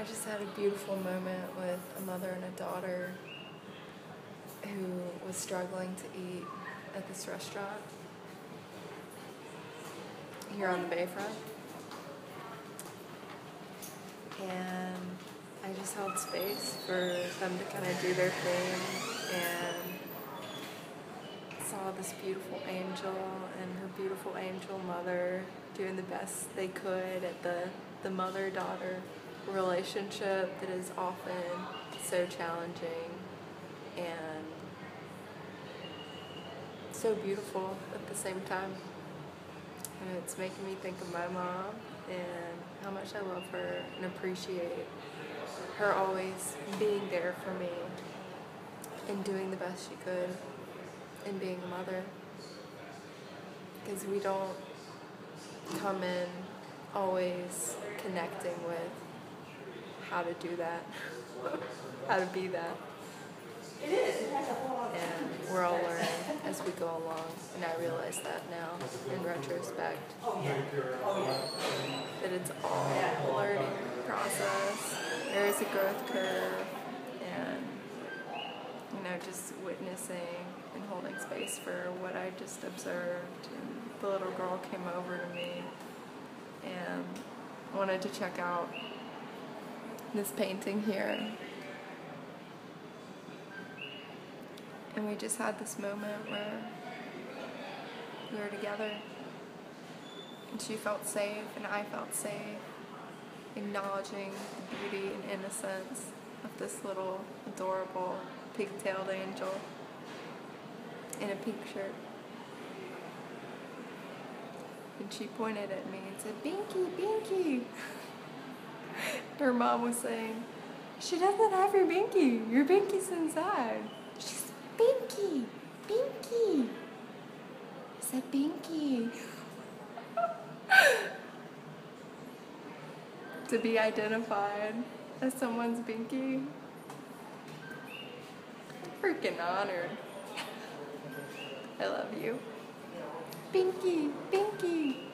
I just had a beautiful moment with a mother and a daughter who was struggling to eat at this restaurant here on the Bayfront. And I just held space for them to kind of do their thing, and saw this beautiful angel and her beautiful angel mother doing the best they could at the mother-daughter relationship that is often so challenging and so beautiful at the same time. And it's making me think of my mom and how much I love her and appreciate her always being there for me and doing the best she could and being a mother. Because we don't come in always connecting with how to do that, how to be that. And we're all learning as we go along, and I realize that now in retrospect. That it's all a learning process. There is a growth curve, and just witnessing and holding space for what I just observed. And the little girl came over to me and wanted to check out this painting here. And we just had this moment where we were together, and she felt safe and I felt safe, acknowledging the beauty and innocence of this little adorable pigtailed angel in a pink shirt. And she pointed at me and said, "Binky, Binky." Her mom was saying, "She doesn't have your Binky. Your Binky's inside." She's, "Binky, Binky." I said, "Binky." To be identified as someone's Binky, I'm freaking honored. I love you. Binky, Binky.